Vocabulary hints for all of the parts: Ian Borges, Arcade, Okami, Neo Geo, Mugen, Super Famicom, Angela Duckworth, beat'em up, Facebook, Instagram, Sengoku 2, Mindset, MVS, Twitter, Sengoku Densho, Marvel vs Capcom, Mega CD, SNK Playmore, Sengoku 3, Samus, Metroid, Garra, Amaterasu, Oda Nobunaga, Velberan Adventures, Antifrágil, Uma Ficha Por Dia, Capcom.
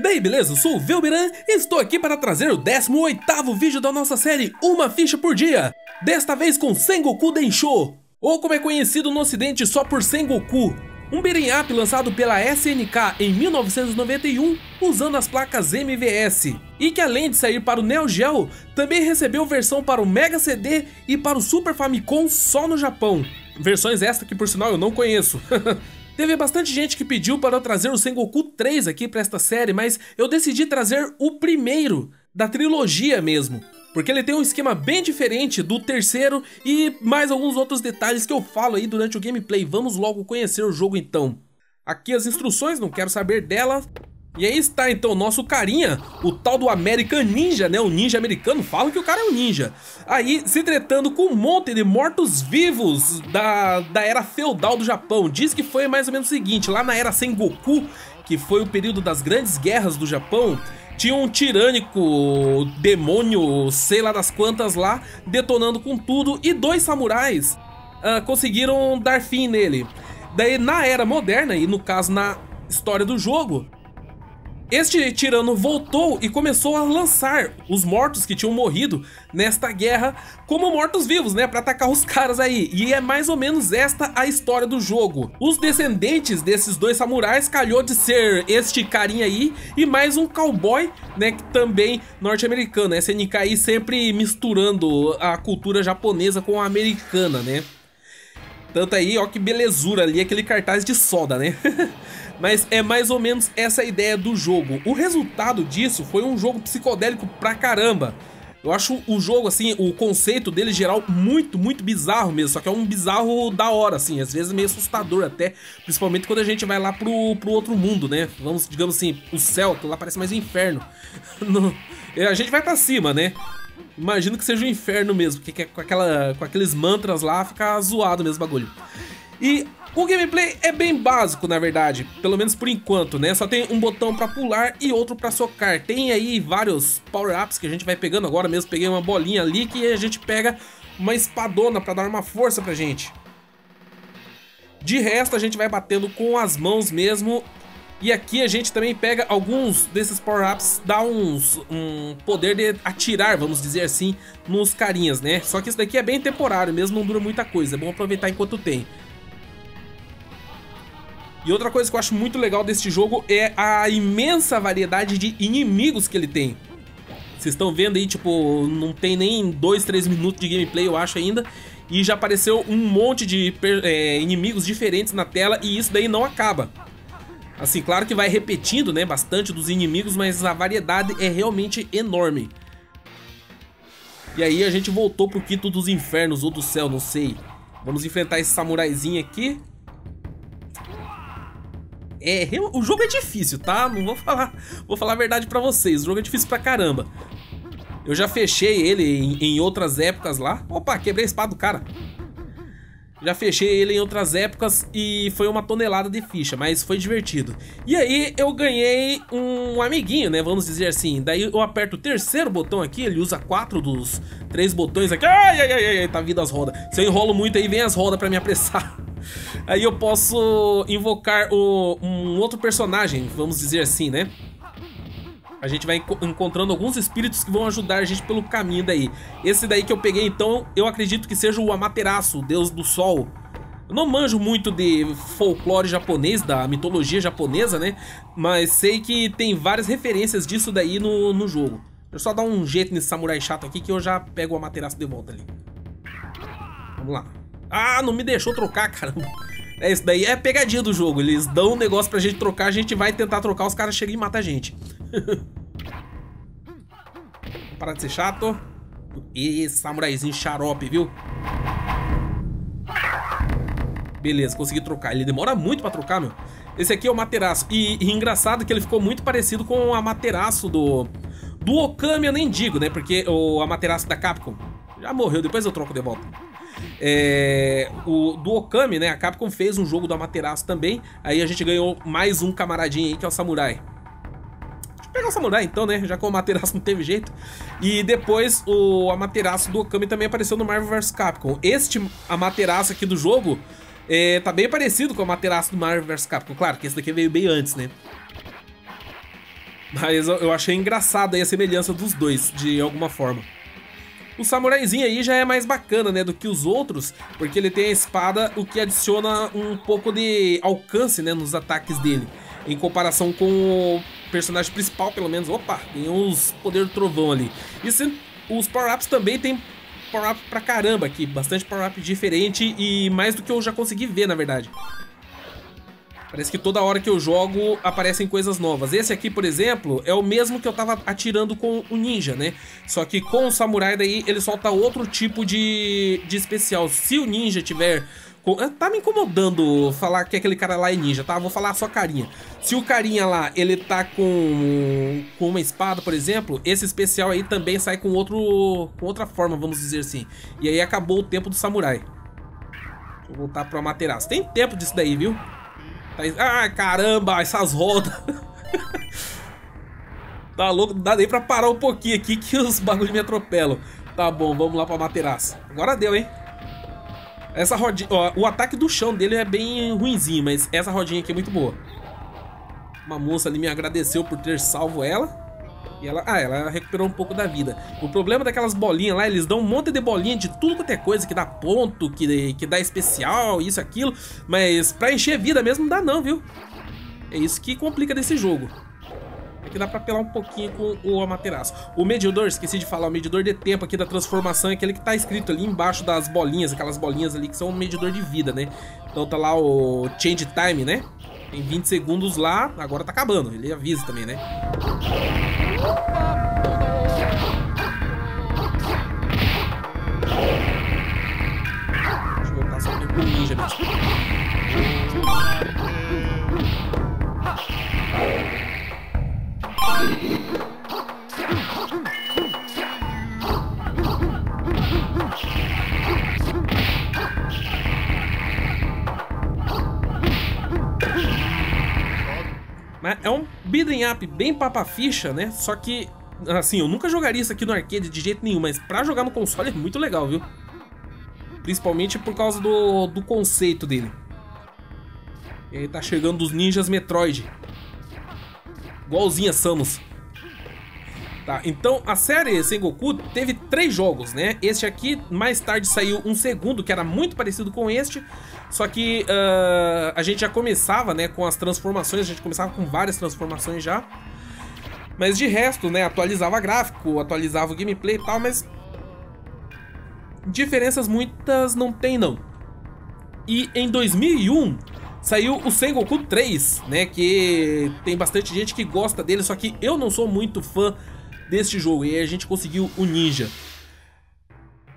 Daí beleza, eu sou o Velberan e estou aqui para trazer o 18º vídeo da nossa série Uma Ficha Por Dia, desta vez com Sengoku Densho, ou como é conhecido no ocidente só por Sengoku, um beat'em up lançado pela SNK em 1991 usando as placas MVS, e que além de sair para o Neo Geo, também recebeu versão para o Mega CD e para o Super Famicom só no Japão, versões esta que por sinal eu não conheço. Teve bastante gente que pediu para eu trazer o Sengoku 3 aqui para esta série, mas eu decidi trazer o primeiro da trilogia mesmo, porque ele tem um esquema bem diferente do terceiro e mais alguns outros detalhes que eu falo aí durante o gameplay. Vamos logo conhecer o jogo então. Aqui as instruções, não quero saber dela. E aí está então o nosso carinha, o tal do American Ninja, né, o ninja americano, falam que o cara é um ninja. Aí se tretando com um monte de mortos-vivos da era feudal do Japão. Diz que foi mais ou menos o seguinte, lá na era Sengoku, que foi o período das grandes guerras do Japão, tinha um tirânico demônio, sei lá das quantas lá, detonando com tudo, e dois samurais conseguiram dar fim nele. Daí na era moderna, e no caso na história do jogo, este tirano voltou e começou a lançar os mortos que tinham morrido nesta guerra como mortos-vivos, né, pra atacar os caras aí. E é mais ou menos esta a história do jogo. Os descendentes desses dois samurais calhou de ser este carinha aí e mais um cowboy, né, que também norte-americano. SNK aí sempre misturando a cultura japonesa com a americana, né. Tanto aí, ó que belezura ali, aquele cartaz de soda, né? Mas é mais ou menos essa a ideia do jogo. O resultado disso foi um jogo psicodélico pra caramba. Eu acho o jogo, assim, o conceito dele geral muito, muito bizarro mesmo. Só que é um bizarro da hora, assim, às vezes meio assustador até. Principalmente quando a gente vai lá pro outro mundo, né? Vamos, digamos assim, o céu, que lá parece mais um inferno. A gente vai pra cima, né? Imagino que seja um inferno mesmo, porque com aqueles mantras lá fica zoado mesmo o bagulho. E o gameplay é bem básico, na verdade, pelo menos por enquanto, né? Só tem um botão pra pular e outro pra socar. Tem aí vários power-ups que a gente vai pegando agora mesmo. Peguei uma bolinha ali que a gente pega uma espadona pra dar uma força pra gente. De resto, a gente vai batendo com as mãos mesmo. E aqui a gente também pega alguns desses power-ups, dá um poder de atirar, vamos dizer assim, nos carinhas, né? Só que isso daqui é bem temporário mesmo, não dura muita coisa, é bom aproveitar enquanto tem. E outra coisa que eu acho muito legal deste jogo é a imensa variedade de inimigos que ele tem. Vocês estão vendo aí, tipo, não tem nem 2, 3 minutos de gameplay, eu acho ainda. E já apareceu um monte de inimigos diferentes na tela e isso daí não acaba. Assim, claro que vai repetindo, né, bastante dos inimigos, mas a variedade é realmente enorme. E aí a gente voltou pro quinto dos infernos ou do céu, não sei. Vamos enfrentar esse samuraizinho aqui. É, o jogo é difícil, tá? Não vou falar, vou falar a verdade pra vocês, o jogo é difícil pra caramba. Eu já fechei ele em outras épocas lá. Opa, quebrei a espada do cara. Já fechei ele em outras épocas e foi uma tonelada de ficha, mas foi divertido. E aí eu ganhei um amiguinho, né, vamos dizer assim. Daí eu aperto o terceiro botão aqui, ele usa 4 dos 3 botões aqui. Ai, ai, ai, ai, tá vindo as rodas. Se eu enrolo muito aí, vem as rodas pra me apressar. Aí eu posso invocar um outro personagem, vamos dizer assim, né. A gente vai encontrando alguns espíritos que vão ajudar a gente pelo caminho daí. Esse daí que eu peguei, então, eu acredito que seja o Amaterasu, o deus do sol. Eu não manjo muito de folclore japonês, da mitologia japonesa, né? Mas sei que tem várias referências disso daí no jogo. Deixa eu só dar um jeito nesse samurai chato aqui que eu já pego o Amaterasu de volta ali. Vamos lá. Ah, não me deixou trocar, caramba. É isso daí, é a pegadinha do jogo. Eles dão um negócio pra gente trocar, a gente vai tentar trocar, os caras chegam e matam a gente. Para de ser chato. E samuraizinho xarope, viu? Beleza, consegui trocar. Ele demora muito pra trocar, meu. Esse aqui é o Amaterasu. E engraçado que ele ficou muito parecido com o Amaterasu do Okami, eu nem digo, né? Porque o Amaterasu da Capcom já morreu, depois eu troco de volta. Do Okami, né? A Capcom fez um jogo do Amaterasu também. Aí a gente ganhou mais um camaradinho aí, que é o samurai. Pegar o samurai então, né? Já que o Amaterasu não teve jeito. E depois o Amaterasu do Okami também apareceu no Marvel vs Capcom. Este Amaterasu aqui do jogo tá bem parecido com o Amaterasu do Marvel vs Capcom. Claro que esse daqui veio bem antes, né? Mas eu achei engraçada aí a semelhança dos dois, de alguma forma. O samuraizinho aí já é mais bacana, né, do que os outros, porque ele tem a espada, o que adiciona um pouco de alcance, né, nos ataques dele, em comparação com o personagem principal, pelo menos. Opa, tem uns poder do trovão ali. E os power-ups também tem power-up pra caramba aqui, bastante power-up diferente e mais do que eu já consegui ver, na verdade. Parece que toda hora que eu jogo aparecem coisas novas. Esse aqui, por exemplo, é o mesmo que eu tava atirando com o ninja, né? Só que com o samurai daí ele solta outro tipo de especial. Se o ninja tiver... Tá me incomodando falar que aquele cara lá é ninja, tá? Vou falar só carinha. Se o carinha lá, ele tá com uma espada, por exemplo, esse especial aí também sai com outra forma, vamos dizer assim. E aí acabou o tempo do samurai. Vou voltar pro Amaterasu. Tem tempo disso daí, viu? Ah, caramba, essas rodas. Tá louco, dá nem pra parar um pouquinho aqui que os bagulhos me atropelam. Tá bom, vamos lá pra Amaterasu. Agora deu, hein? Essa rodinha, ó, o ataque do chão dele é bem ruinzinho, mas essa rodinha aqui é muito boa. Uma moça ali me agradeceu por ter salvo ela. E ela, ela recuperou um pouco da vida. O problema daquelas bolinhas lá, eles dão um monte de bolinha de tudo quanto é coisa, que dá ponto, que dá especial, isso, aquilo. Mas pra encher vida mesmo não dá não, viu? É isso que complica desse jogo. É que dá pra apelar um pouquinho com o Amaterasu. O medidor, esqueci de falar, o medidor de tempo aqui da transformação é aquele que tá escrito ali embaixo das bolinhas, aquelas bolinhas ali que são o medidor de vida, né? Então tá lá o change time, né? Tem 20 segundos lá, agora tá acabando, ele avisa também, né? Deixa eu voltar só pro ninja mesmo. Mas é um beat'em up bem papa-ficha, né? Só que, assim, eu nunca jogaria isso aqui no arcade de jeito nenhum, mas pra jogar no console é muito legal, viu? Principalmente por causa do conceito dele. E aí tá chegando os ninjas Metroid. Igualzinha Samus. Tá, então a série Sengoku teve 3 jogos, né? Este aqui, mais tarde saiu um segundo, que era muito parecido com este. Só que a gente já começava, né, com as transformações, a gente começava com várias transformações já. Mas de resto, né, atualizava gráfico, atualizava o gameplay e tal, mas... diferenças muitas não tem, não. E em 2001... saiu o Sengoku 3, né, que tem bastante gente que gosta dele, só que eu não sou muito fã deste jogo, e aí a gente conseguiu o Ninja.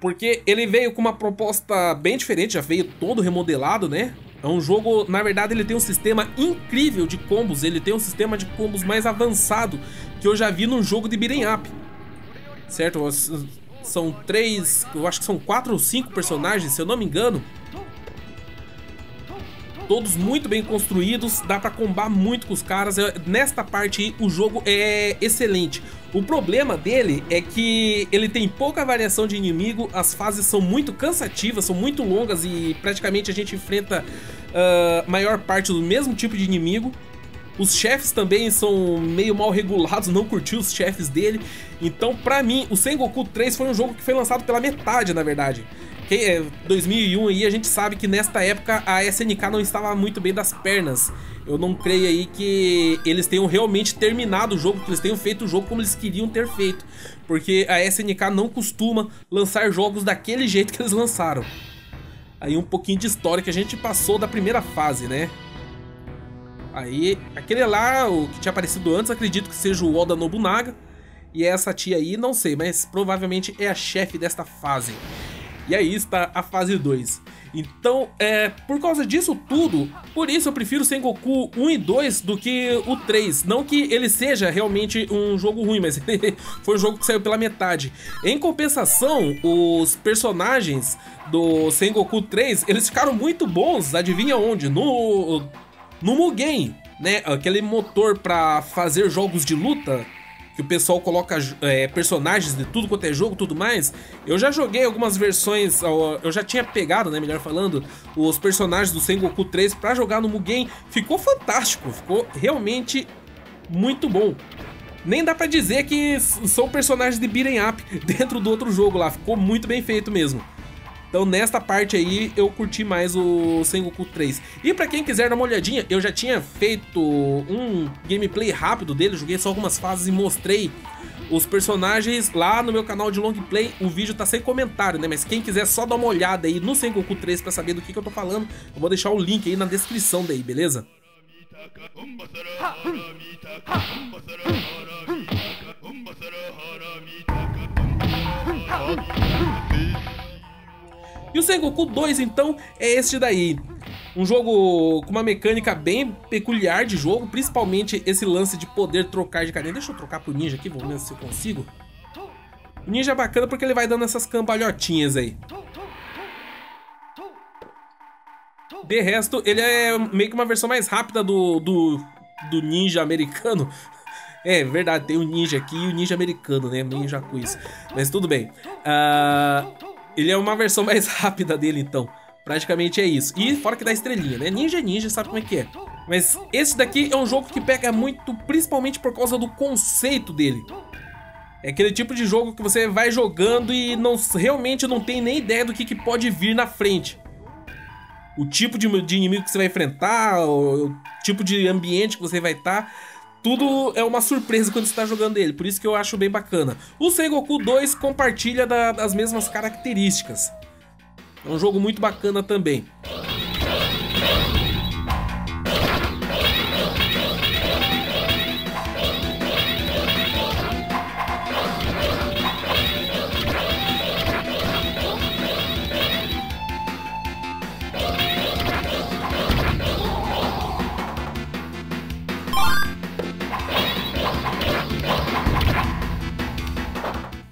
Porque ele veio com uma proposta bem diferente, já veio todo remodelado, né? É um jogo, na verdade, ele tem um sistema incrível de combos, ele tem um sistema de combos mais avançado que eu já vi num jogo de beat'em up. Certo? São 3, eu acho que são 4 ou 5 personagens, se eu não me engano. Todos muito bem construídos, dá pra combar muito com os caras. Nesta parte aí, o jogo é excelente. O problema dele é que ele tem pouca variação de inimigo, as fases são muito cansativas, são muito longas e praticamente a gente enfrenta a maior parte do mesmo tipo de inimigo. Os chefes também são meio mal regulados, não curti os chefes dele. Então, pra mim, o Sengoku 3 foi um jogo que foi lançado pela metade, na verdade. 2001 aí, a gente sabe que nesta época a SNK não estava muito bem das pernas. Eu não creio aí que eles tenham realmente terminado o jogo, que eles tenham feito o jogo como eles queriam ter feito, porque a SNK não costuma lançar jogos daquele jeito que eles lançaram. Aí um pouquinho de história que a gente passou da primeira fase, né? Aí, aquele lá, o que tinha aparecido antes, acredito que seja o Oda Nobunaga. E essa tia aí, não sei, mas provavelmente é a chefe desta fase. E aí está a fase 2. Então, por causa disso tudo, por isso eu prefiro Sengoku 1 e 2 do que o 3. Não que ele seja realmente um jogo ruim, mas foi um jogo que saiu pela metade. Em compensação, os personagens do Sengoku 3, eles ficaram muito bons, adivinha onde? No Mugen, né? Aquele motor para fazer jogos de luta, que o pessoal coloca personagens de tudo quanto é jogo, tudo mais. Eu já joguei algumas versões, eu já tinha pegado, né, melhor falando, os personagens do Sengoku 3 pra jogar no Mugen. Ficou fantástico, ficou realmente muito bom. nem dá pra dizer que são personagens de beat'em up dentro do outro jogo lá. Ficou muito bem feito mesmo. Então nesta parte aí eu curti mais o Sengoku 3. E pra quem quiser dar uma olhadinha, eu já tinha feito um gameplay rápido dele, joguei só algumas fases e mostrei os personagens lá no meu canal de long play. O vídeo tá sem comentário, né? Mas quem quiser só dar uma olhada aí no Sengoku 3 pra saber do que eu tô falando, eu vou deixar o link aí na descrição daí, beleza? E o Sengoku 2, então, é este daí. Um jogo com uma mecânica bem peculiar de jogo, principalmente esse lance de poder trocar de carinha. Deixa eu trocar pro ninja aqui, vamos ver se eu consigo. O ninja é bacana porque ele vai dando essas cambalhotinhas aí. De resto, ele é meio que uma versão mais rápida do ninja americano. É verdade, tem o ninja aqui e o ninja americano, né? Ninja quiz. Mas tudo bem. Ele é uma versão mais rápida dele, então. Praticamente é isso. E fora que dá estrelinha, né? Ninja é ninja, sabe como é que é. Mas esse daqui é um jogo que pega muito, principalmente por causa do conceito dele. É aquele tipo de jogo que você vai jogando e realmente não tem nem ideia do que pode vir na frente. O tipo de inimigo que você vai enfrentar, o tipo de ambiente que você vai estar... Tudo é uma surpresa quando você está jogando ele, por isso que eu acho bem bacana. O Sengoku 2 compartilha das mesmas características. É um jogo muito bacana também.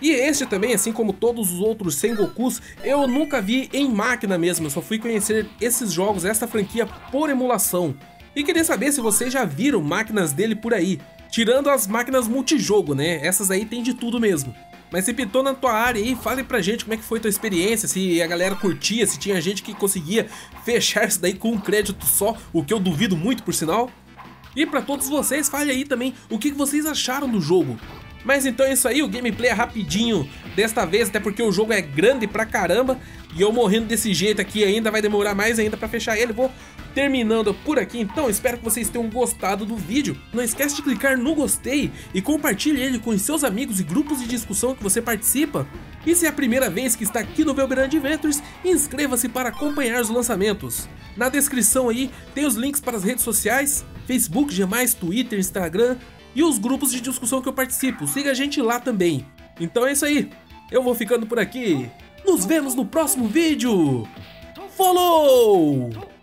E este também, assim como todos os outros Sengokus, eu nunca vi em máquina mesmo, eu só fui conhecer esses jogos, esta franquia, por emulação. E queria saber se vocês já viram máquinas dele por aí, tirando as máquinas multijogo, né? Essas aí tem de tudo mesmo. Mas se pintou na tua área aí, fale pra gente como é que foi tua experiência, se a galera curtia, se tinha gente que conseguia fechar isso daí com um crédito só, o que eu duvido muito, por sinal. E pra todos vocês, fale aí também o que vocês acharam do jogo. Mas então é isso aí, o gameplay é rapidinho desta vez, até porque o jogo é grande pra caramba. E eu morrendo desse jeito aqui ainda, vai demorar mais ainda pra fechar ele. Vou terminando por aqui então, espero que vocês tenham gostado do vídeo. Não esquece de clicar no gostei e compartilhe ele com os seus amigos e grupos de discussão que você participa. E se é a primeira vez que está aqui no Velberan Adventures, inscreva-se para acompanhar os lançamentos. Na descrição aí tem os links para as redes sociais, Facebook, G+, Twitter, Instagram... E os grupos de discussão que eu participo, siga a gente lá também. Então é isso aí, eu vou ficando por aqui. Nos vemos no próximo vídeo. Falou!